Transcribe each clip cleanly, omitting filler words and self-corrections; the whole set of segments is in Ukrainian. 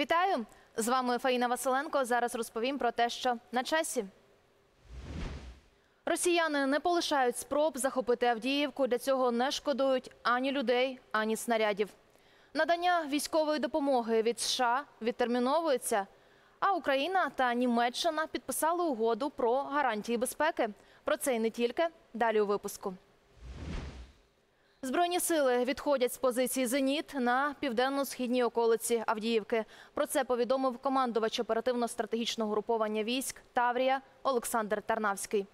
Вітаю! З вами Фаїна Василенко. Зараз розповім про те, що на часі. Росіяни не полишають спроб захопити Авдіївку. Для цього не шкодують ані людей, ані снарядів. Надання військової допомоги від США відтерміновується, а Україна та Німеччина підписали угоду про гарантії безпеки. Про це і не тільки. Далі у випуску. Збройні сили відходять з позиції «Зеніт» на південно-східній околиці Авдіївки. Про це повідомив командувач оперативно-стратегічного угруповання військ «Таврія» Олександр Тарнавський.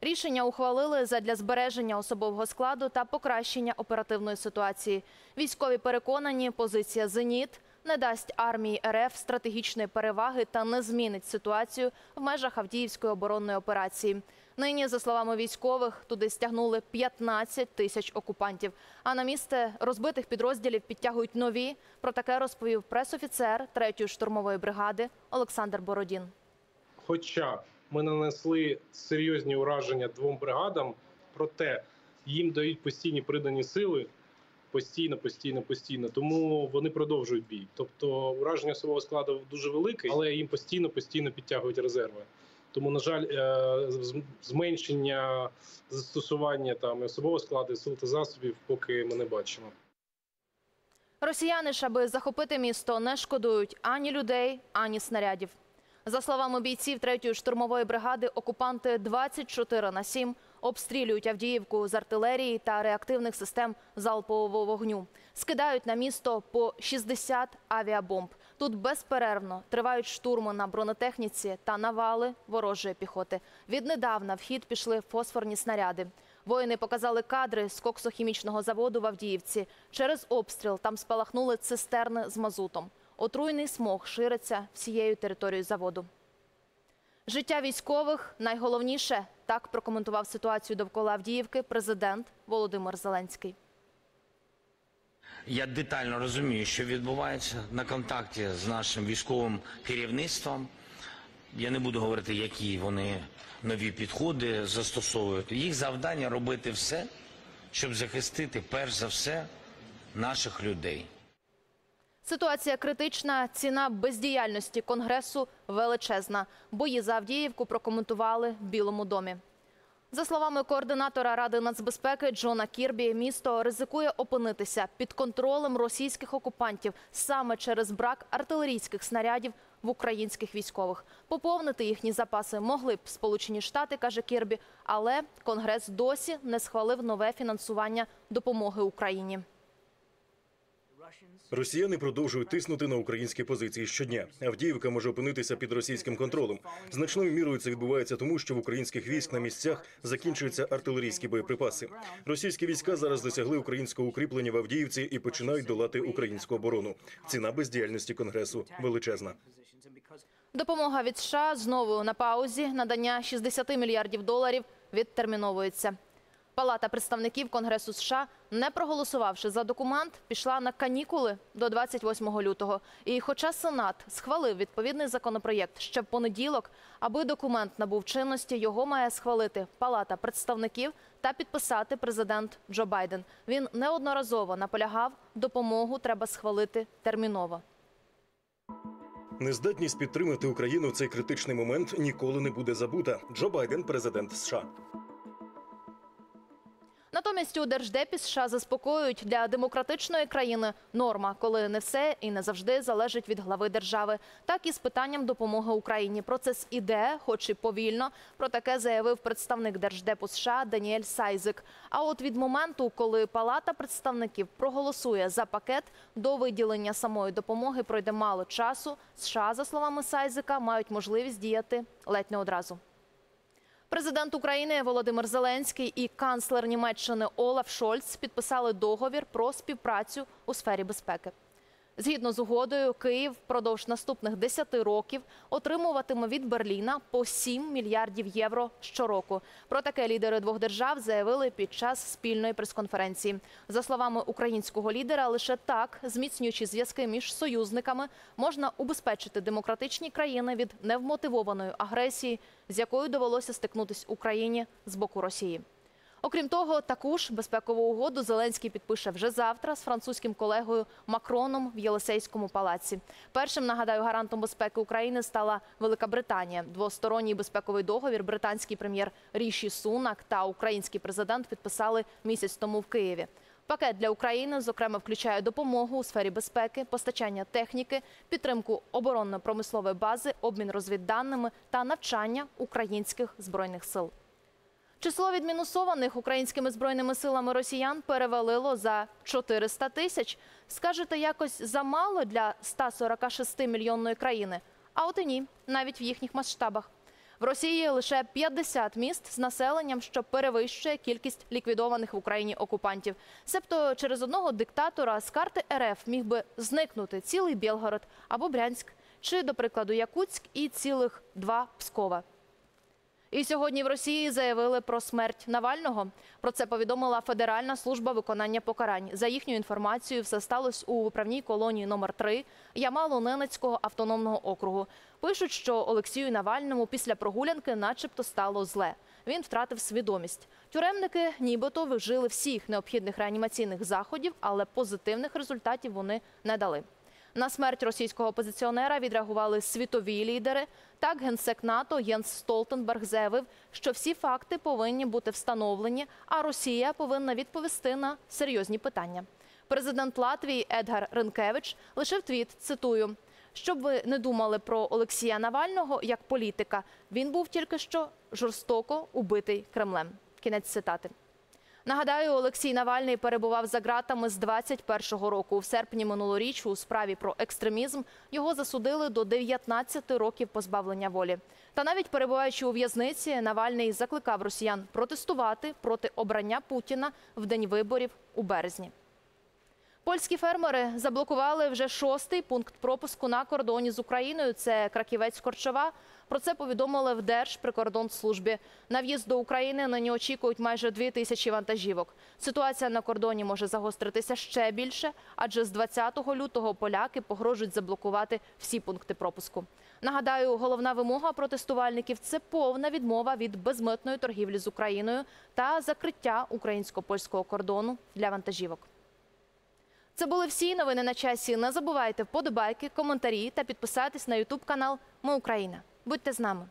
Рішення ухвалили задля збереження особового складу та покращення оперативної ситуації. Військові переконані, позиція «Зеніт» не дасть армії РФ стратегічної переваги та не змінить ситуацію в межах Авдіївської оборонної операції. Нині, за словами військових, туди стягнули 15 тисяч окупантів. А на місце розбитих підрозділів підтягують нові. Про таке розповів пресофіцер 3-ї штурмової бригади Олександр Бородін. Хоча ми нанесли серйозні ураження двом бригадам, проте їм дають постійні придані сили, постійно. Тому вони продовжують бій. Тобто ураження особового складу дуже велике, але їм постійно підтягують резерви. Тому, на жаль, зменшення застосування особового складу, сил та засобів поки ми не бачимо. Росіяни ж, аби захопити місто, не шкодують ані людей, ані снарядів. За словами бійців 3-ї штурмової бригади, окупанти 24/7 обстрілюють Авдіївку з артилерії та реактивних систем залпового вогню. Скидають на місто по 60 авіабомб. Тут безперервно тривають штурми на бронетехніці та навали ворожої піхоти. Віднедавна в хід пішли фосфорні снаряди. Воїни показали кадри з коксохімічного заводу в Авдіївці. Через обстріл там спалахнули цистерни з мазутом. Отруйний смог шириться всією територією заводу. Життя військових – найголовніше. Так прокоментував ситуацію довкола Авдіївки президент Володимир Зеленський. Я детально розумію, що відбувається, на контакті з нашим військовим керівництвом. Я не буду говорити, які вони нові підходи застосовують. Їх завдання – робити все, щоб захистити, перш за все, наших людей. Ситуація критична, ціна бездіяльності Конгресу величезна. Бої за Авдіївку прокоментували в Білому домі. За словами координатора Ради нацбезпеки Джона Кірбі, місто ризикує опинитися під контролем російських окупантів саме через брак артилерійських снарядів в українських військових. Поповнити їхні запаси могли б Сполучені Штати, каже Кірбі, але Конгрес досі не схвалив нове фінансування допомоги Україні. Росіяни продовжують тиснути на українські позиції щодня. Авдіївка може опинитися під російським контролем. Значною мірою це відбувається тому, що в українських військ на місцях закінчуються артилерійські боєприпаси. Російські війська зараз досягли українського укріплення в Авдіївці і починають долати українську оборону. Ціна бездіяльності Конгресу величезна. Допомога від США знову на паузі. Надання 60 мільярдів доларів відтерміновується. Палата представників Конгресу США, не проголосувавши за документ, пішла на канікули до 28 лютого. І хоча Сенат схвалив відповідний законопроєкт ще в понеділок, аби документ набув чинності, його має схвалити Палата представників та підписати президент Джо Байден. Він неодноразово наполягав, допомогу треба схвалити терміново. Нездатність підтримати Україну в цей критичний момент ніколи не буде забута. Джо Байден – президент США. Натомість у Держдепі США заспокоюють, для демократичної країни норма, коли не все і не завжди залежить від глави держави. Так і з питанням допомоги Україні. Процес іде, хоч і повільно. Про таке заявив представник Держдепу США Даніель Сайзик. А от від моменту, коли Палата представників проголосує за пакет, до виділення самої допомоги пройде мало часу. США, за словами Сайзика, мають можливість діяти ледь не одразу. Президент України Володимир Зеленський і канцлер Німеччини Олаф Шольц підписали договір про співпрацю у сфері безпеки. Згідно з угодою, Київ впродовж наступних 10 років отримуватиме від Берліна по 7 мільярдів євро щороку. Про таке лідери двох держав заявили під час спільної прес-конференції. За словами українського лідера, лише так, зміцнюючи зв'язки між союзниками, можна убезпечити демократичні країни від невмотивованої агресії, з якою довелося стикнутися Україні з боку Росії. Окрім того, таку ж безпекову угоду Зеленський підпише вже завтра з французьким колегою Макроном в Єлисейському палаці. Першим, нагадаю, гарантом безпеки України стала Велика Британія. Двосторонній безпековий договір британський прем'єр Ріші Сунак та український президент підписали місяць тому в Києві. Пакет для України, зокрема, включає допомогу у сфері безпеки, постачання техніки, підтримку оборонно-промислової бази, обмін розвідданими та навчання українських збройних сил. Число відмінусованих українськими збройними силами росіян перевалило за 400 тисяч. Скажете, якось замало для 146-мільйонної країни? А от і ні, навіть в їхніх масштабах. В Росії лише 50 міст з населенням, що перевищує кількість ліквідованих в Україні окупантів. Себто через одного диктатора з карти РФ міг би зникнути цілий Бєлгород або Брянськ, чи, до прикладу, Якутськ і цілих 2 Пскова. І сьогодні в Росії заявили про смерть Навального. Про це повідомила Федеральна служба виконання покарань. За їхньою інформацією, все сталося у виправній колонії номер 3 Ямало-Ненецького автономного округу. Пишуть, що Олексію Навальному після прогулянки начебто стало зле. Він втратив свідомість. Тюремники нібито вжили всіх необхідних реанімаційних заходів, але позитивних результатів вони не дали. На смерть російського опозиціонера відреагували світові лідери. Так, генсек НАТО Єнс Столтенберг заявив, що всі факти повинні бути встановлені, а Росія повинна відповісти на серйозні питання. Президент Латвії Едгар Ренкевич лишив твіт, цитую: «Щоб ви не думали про Олексія Навального як політика, він був тільки що жорстоко убитий Кремлем». Кінець цитати. Нагадаю, Олексій Навальний перебував за ґратами з 2021 року. В серпні минулоріч у справі про екстремізм його засудили до 19 років позбавлення волі. Та навіть перебуваючи у в'язниці, Навальний закликав росіян протестувати проти обрання Путіна в день виборів у березні. Польські фермери заблокували вже 6-й пункт пропуску на кордоні з Україною – це Краківець Корчова. Про це повідомили в Держприкордонслужбі. На в'їзд до України нині очікують майже 2000 вантажівок. Ситуація на кордоні може загостритися ще більше, адже з 20 лютого поляки погрожують заблокувати всі пункти пропуску. Нагадаю, головна вимога протестувальників – це повна відмова від безмитної торгівлі з Україною та закриття українсько-польського кордону для вантажівок. Це були всі новини на часі. Не забувайте вподобайки, коментарі та підписатись на YouTube-канал «Ми – Україна». Будьте з нами!